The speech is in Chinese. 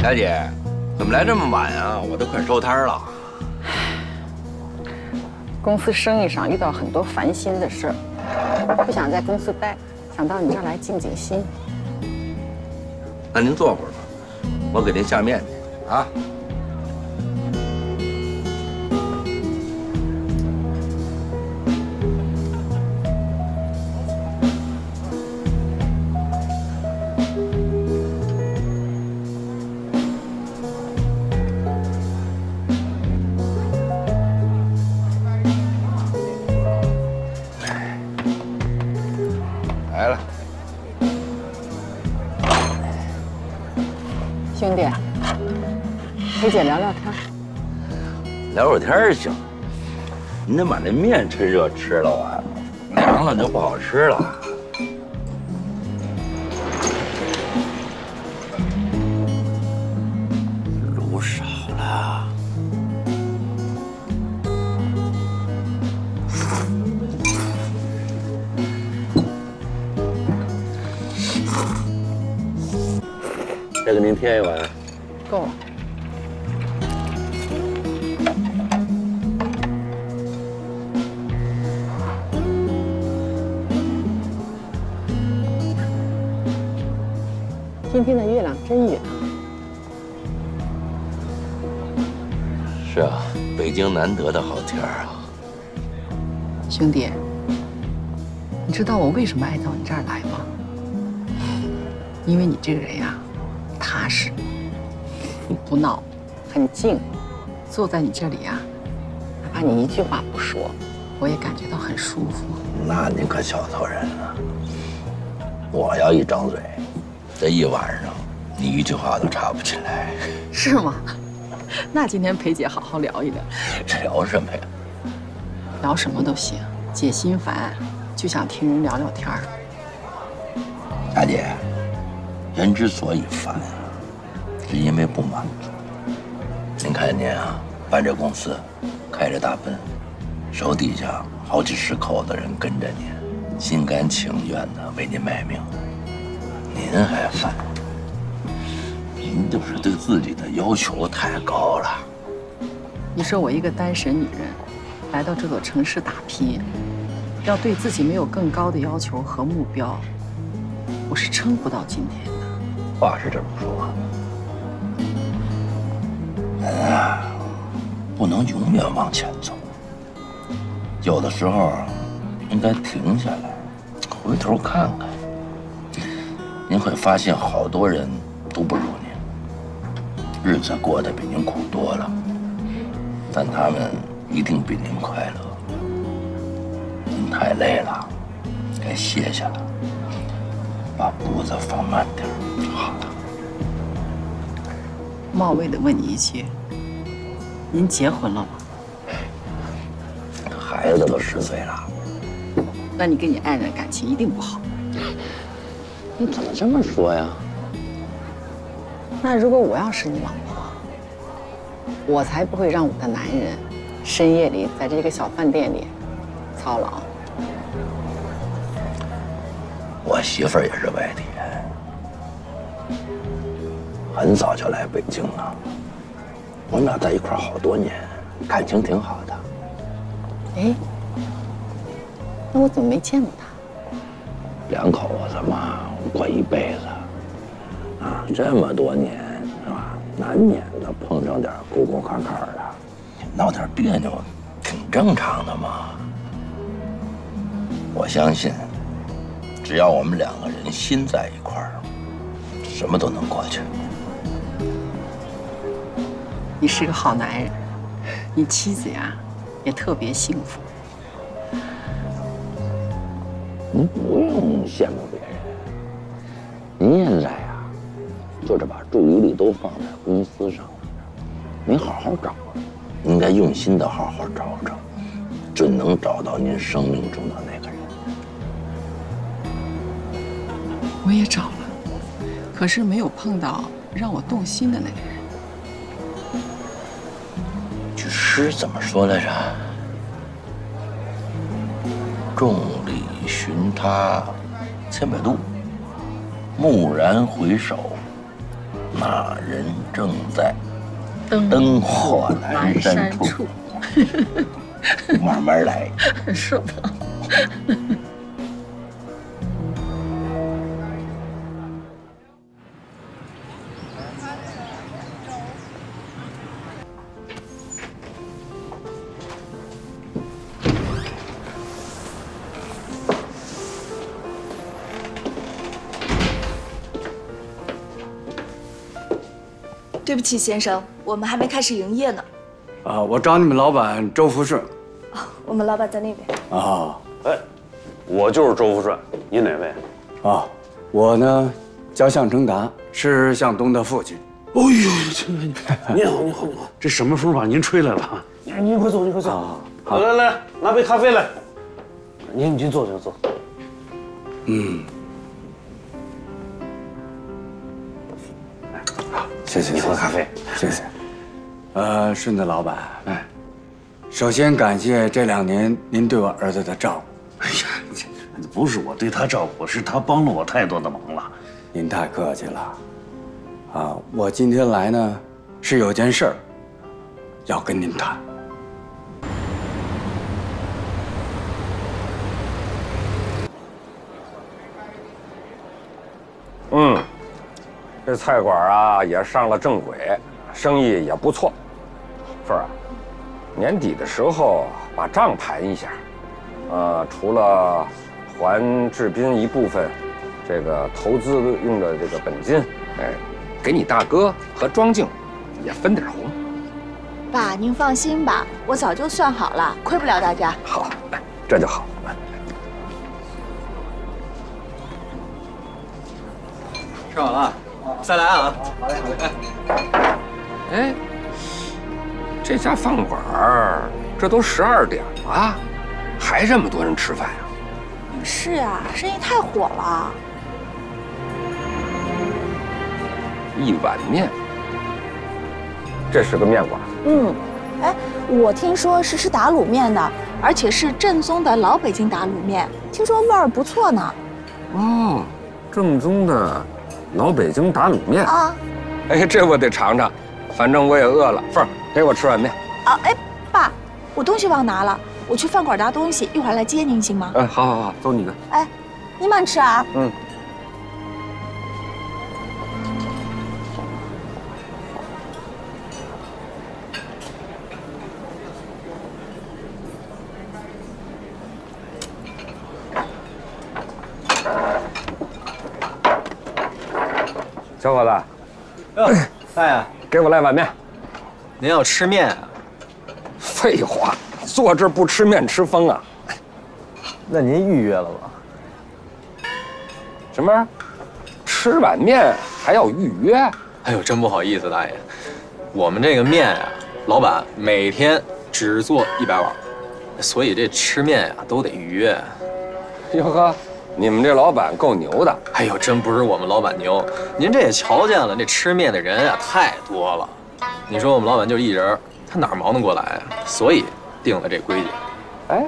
小姐，怎么来这么晚啊？我都快收摊了。公司生意上遇到很多烦心的事儿，不想在公司待，想到你这儿来静静心。那您坐会儿吧，我给您下面去啊。 跟姐聊聊天，聊会天行。你得把那面趁热吃了啊，凉了就不好吃了。卤少了，再给您添一碗，够了。 今天的月亮真圆。是啊，北京难得的好天儿啊！兄弟，你知道我为什么爱到你这儿来吗？因为你这个人呀，踏实，不闹，很静。坐在你这里呀，哪怕你一句话不说，我也感觉到很舒服。那你可小瞧人了。我要一张嘴。 这一晚上，你一句话都插不进来，是吗？那今天陪姐好好聊一聊。聊什么呀？聊什么都行，姐心烦，就想听人聊聊天儿。大姐，人之所以烦，是因为不满足。您看您啊，办这公司，开着大奔，手底下好几十口子人跟着您，心甘情愿的为您卖命。 您还烦？您就是对自己的要求太高了。你说我一个单身女人，来到这座城市打拼，要对自己没有更高的要求和目标，我是撑不到今天的。话是这么说，人啊，不能永远往前走，有的时候应该停下来，回头看看。 您会发现，好多人都不如您，日子过得比您苦多了，但他们一定比您快乐。您太累了，该歇下了，把步子放慢点。好的。冒昧的问你一句，您结婚了吗？孩子都10岁了。那你跟你爱人感情一定不好。 你怎么这么说呀？那如果我要是你老婆，我才不会让我的男人深夜里在这个小饭店里操劳。我媳妇儿也是外地人，很早就来北京了。我们俩在一块儿好多年，感情挺好的。哎，那我怎么没见过她？两口子嘛。 过一辈子，啊，这么多年是吧？难免的碰上点沟沟坎坎的，闹点别扭，挺正常的嘛。我相信，只要我们两个人心在一块儿，什么都能过去。你是个好男人，你妻子呀也特别幸福。您不用羡慕别人。 您现在呀，就是把注意力都放在公司上了。您好好找，应该用心的好好找找，准能找到您生命中的那个人。我也找了，可是没有碰到让我动心的那个人。句诗怎么说来着？众里寻他千百度。 蓦然回首，那人正在灯火阑珊处，慢慢来。是的。对不起，先生，我们还没开始营业呢。啊，我找你们老板周福顺。啊，我们老板在那边。啊，哎，我就是周福顺，您哪位？啊，我呢叫向成达，是向东的父亲。哎呦，你好，你好，你好！这什么风把您吹来了？您快坐，您快坐。好，来来，拿杯咖啡来。您坐，您坐。嗯。 谢谢你喝咖啡，谢谢。顺子老板，哎，首先感谢这2年您对我儿子的照顾。哎呀，不是我对他照顾，是他帮了我太多的忙了。您太客气了。啊，我今天来呢，是有件事儿要跟您谈。嗯。 这菜馆啊也上了正轨，生意也不错。凤儿啊，年底的时候把账盘一下，除了还志斌一部分这个投资用的这个本金，哎，给你大哥和庄静也分点红。爸，您放心吧，我早就算好了，亏不了大家。好，这就好。 吃好了，再来啊！好嘞，好嘞。哎，这家饭馆儿，这都12点了，还这么多人吃饭呀？是呀，生意太火了。1碗面，这是个面馆。嗯，哎，我听说是吃打卤面的，而且是正宗的老北京打卤面，听说味儿不错呢。哦，正宗的。 老北京打卤面啊！哎，这我得尝尝，反正我也饿了。凤儿，给我吃碗面啊！哎，爸，我东西忘拿了，我去饭馆拿东西，一会儿来接您行吗？哎，好，好，好，走你的。哎，您慢吃啊。嗯。小伙子，大爷，给我来碗面。您要吃面啊？废话，坐这不吃面吃疯啊！那您预约了吗？什么？吃碗面还要预约？哎呦，真不好意思，大爷，我们这个面啊，老板每天只做100碗，所以这吃面啊都得预约。哟呵。 你们这老板够牛的！哎呦，真不是我们老板牛，您这也瞧见了，这吃面的人啊太多了。你说我们老板就一人，他哪忙得过来啊？所以定了这规矩。哎，